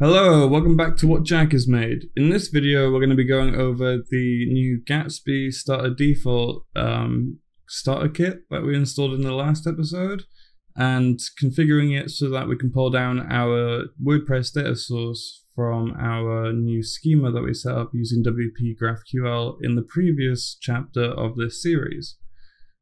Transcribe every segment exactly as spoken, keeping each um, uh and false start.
Hello, welcome back to What Jack Has Made. In this video, we're going to be going over the new Gatsby starter default um, starter kit that we installed in the last episode and configuring it so that we can pull down our WordPress data source from our new schema that we set up using W P GraphQL in the previous chapter of this series.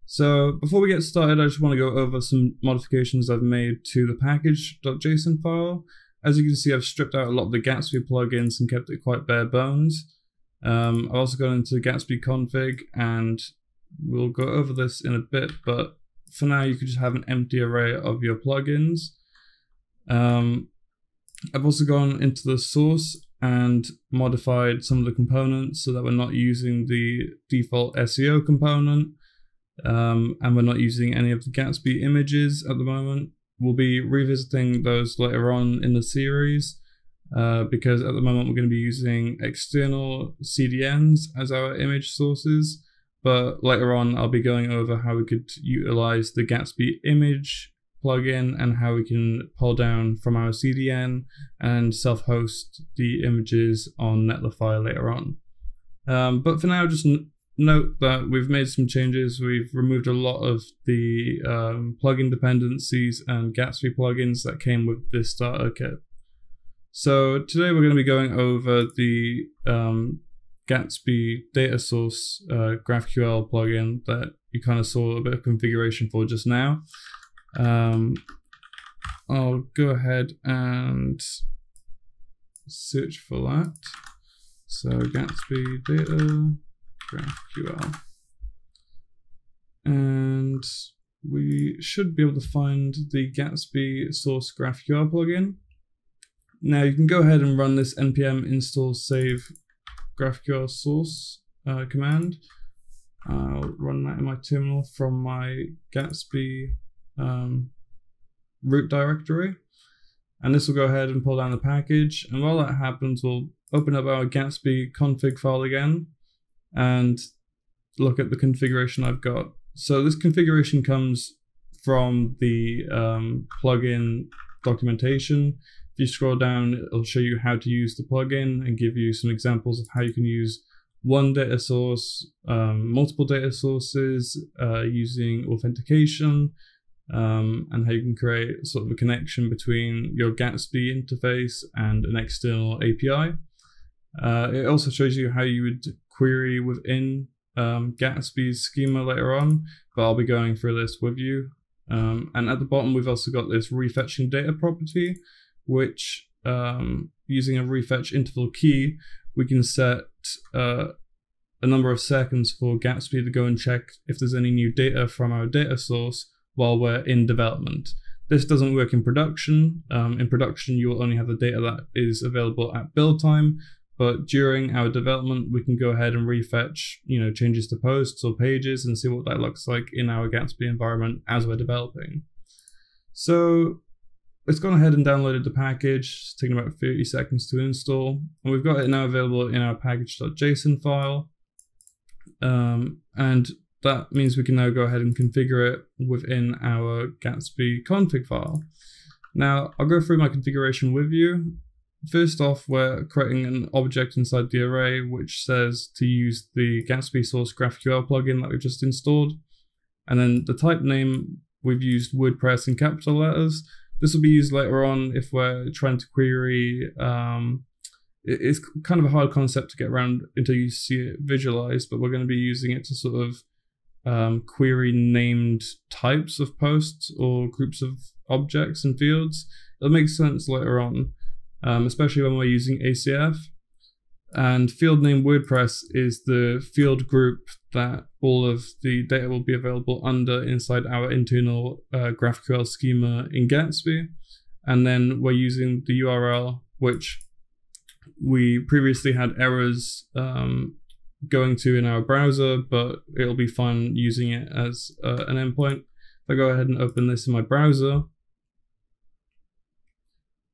So before we get started, I just want to go over some modifications I've made to the package.json file. As you can see, I've stripped out a lot of the Gatsby plugins and kept it quite bare bones. Um, I've also gone into Gatsby config, and we'll go over this in a bit, but for now you could just have an empty array of your plugins. Um, I've also gone into the source and modified some of the components so that we're not using the default S E O component, um, and we're not using any of the Gatsby images at the moment. We'll be revisiting those later on in the series uh, because at the moment we're going to be using external C D Ns as our image sources, but later on I'll be going over how we could utilize the Gatsby image plugin and how we can pull down from our C D N and self-host the images on Netlify later on. Um, but for now, just note that we've made some changes. We've removed a lot of the um, plugin dependencies and Gatsby plugins that came with this starter kit. So today we're going to be going over the um, Gatsby data source uh, GraphQL plugin that you kind of saw a bit of configuration for just now. Um, I'll go ahead and search for that. So Gatsby data GraphQL, and we should be able to find the Gatsby source GraphQL plugin. Now you can go ahead and run this npm install save GraphQL source uh, command. I'll run that in my terminal from my Gatsby um, root directory, and this will go ahead and pull down the package. And while that happens, we'll open up our Gatsby config file again and look at the configuration I've got. So this configuration comes from the um, plugin documentation. If you scroll down, it'll show you how to use the plugin and give you some examples of how you can use one data source, um, multiple data sources, uh, using authentication, um, and how you can create sort of a connection between your Gatsby interface and an external A P I. Uh, it also shows you how you would query within um, Gatsby's schema later on, but I'll be going through this with you. Um, and at the bottom, we've also got this refetching data property, which um, using a refetch interval key, we can set uh, a number of seconds for Gatsby to go and check if there's any new data from our data source while we're in development. This doesn't work in production. Um, in production, you will only have the data that is available at build time. But during our development, we can go ahead and refetch, you know, changes to posts or pages and see what that looks like in our Gatsby environment as we're developing. So it's gone ahead and downloaded the package. It's taken about thirty seconds to install, and we've got it now available in our package.json file. Um, and that means we can now go ahead and configure it within our Gatsby config file. Now I'll go through my configuration with you. First off, we're creating an object inside the array which says to use the Gatsby source GraphQL plugin that we've just installed. And then the type name, we've used WordPress in capital letters. This will be used later on if we're trying to query. Um, it's kind of a hard concept to get around until you see it visualized, but we're going to be using it to sort of um, query named types of posts or groups of objects and fields. It'll make sense later on. Um, especially when we're using A C F. And field name WordPress is the field group that all of the data will be available under inside our internal uh, GraphQL schema in Gatsby. And then we're using the U R L, which we previously had errors um, going to in our browser, but it'll be fun using it as uh, an endpoint. If I go ahead and open this in my browser,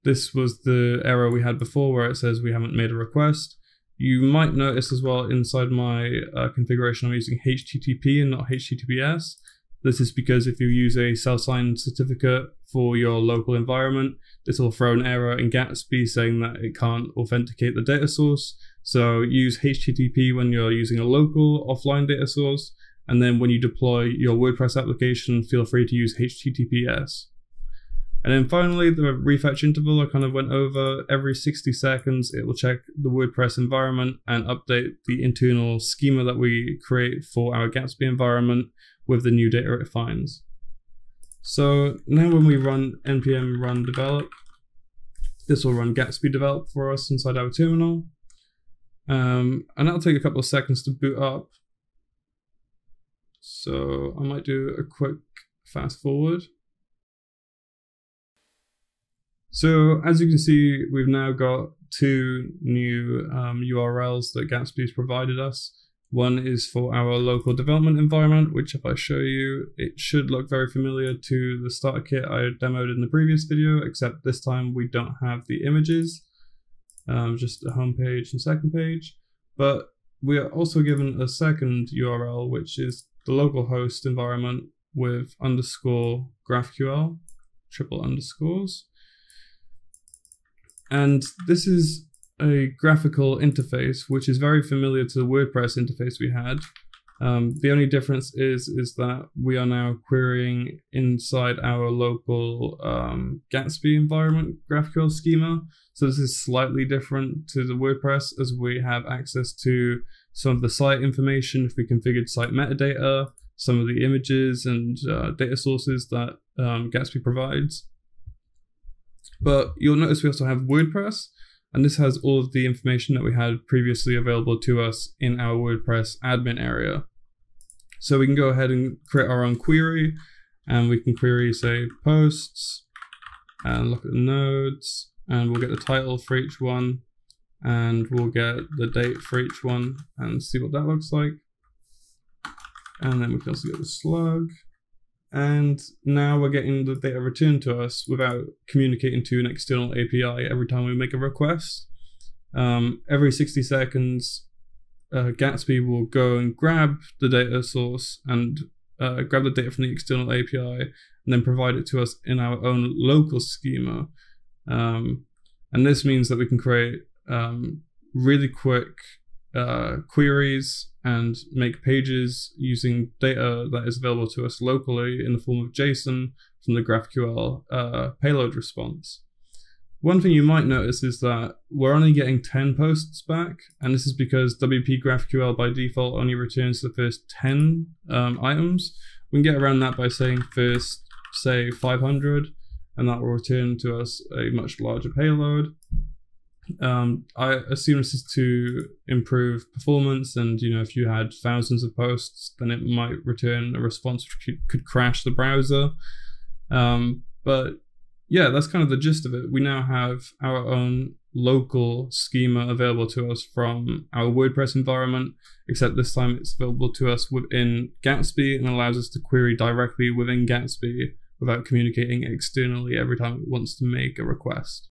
this was the error we had before where it says we haven't made a request. You might notice as well inside my uh, configuration I'm using H T T P and not H T T P S. This is because if you use a self-signed certificate for your local environment, this will throw an error in Gatsby saying that it can't authenticate the data source. So use H T T P when you're using a local offline data source, and then when you deploy your WordPress application, feel free to use H T T P S. And then finally, the refetch interval I kind of went over. Every sixty seconds, it will check the WordPress environment and update the internal schema that we create for our Gatsby environment with the new data it finds. So now when we run npm run develop, this will run Gatsby develop for us inside our terminal. Um, and that'll take a couple of seconds to boot up. So I might do a quick fast forward. So as you can see, we've now got two new um, U R Ls that Gatsby's provided us. One is for our local development environment, which if I show you, it should look very familiar to the starter kit I demoed in the previous video, except this time we don't have the images, um, just the home page and second page. But we are also given a second U R L, which is the localhost environment with underscore GraphQL, triple underscores. And this is a graphical interface, which is very familiar to the WordPress interface we had. Um, the only difference is, is that we are now querying inside our local um, Gatsby environment GraphQL schema. So this is slightly different to the WordPress, as we have access to some of the site information if we configured site metadata, some of the images and uh, data sources that um, Gatsby provides. But you'll notice we also have WordPress, and this has all of the information that we had previously available to us in our WordPress admin area. So we can go ahead and create our own query, and we can query, say, posts, and look at the nodes, and we'll get the title for each one, and we'll get the date for each one, and see what that looks like. And then we can also get the slug. And now we're getting the data returned to us without communicating to an external A P I every time we make a request. Um, every sixty seconds, uh, Gatsby will go and grab the data source and uh, grab the data from the external A P I and then provide it to us in our own local schema. Um, and this means that we can create um, really quick uh, queries and make pages using data that is available to us locally in the form of JSON from the GraphQL uh, payload response. One thing you might notice is that we're only getting ten posts back, and this is because W P GraphQL by default only returns the first ten um, items. We can get around that by saying first, say five hundred, and that will return to us a much larger payload. Um, I assume this is to improve performance, and you know, if you had thousands of posts, then it might return a response which could crash the browser. Um, but yeah, that's kind of the gist of it. We now have our own local schema available to us from our WordPress environment, except this time it's available to us within Gatsby and allows us to query directly within Gatsby without communicating externally every time it wants to make a request.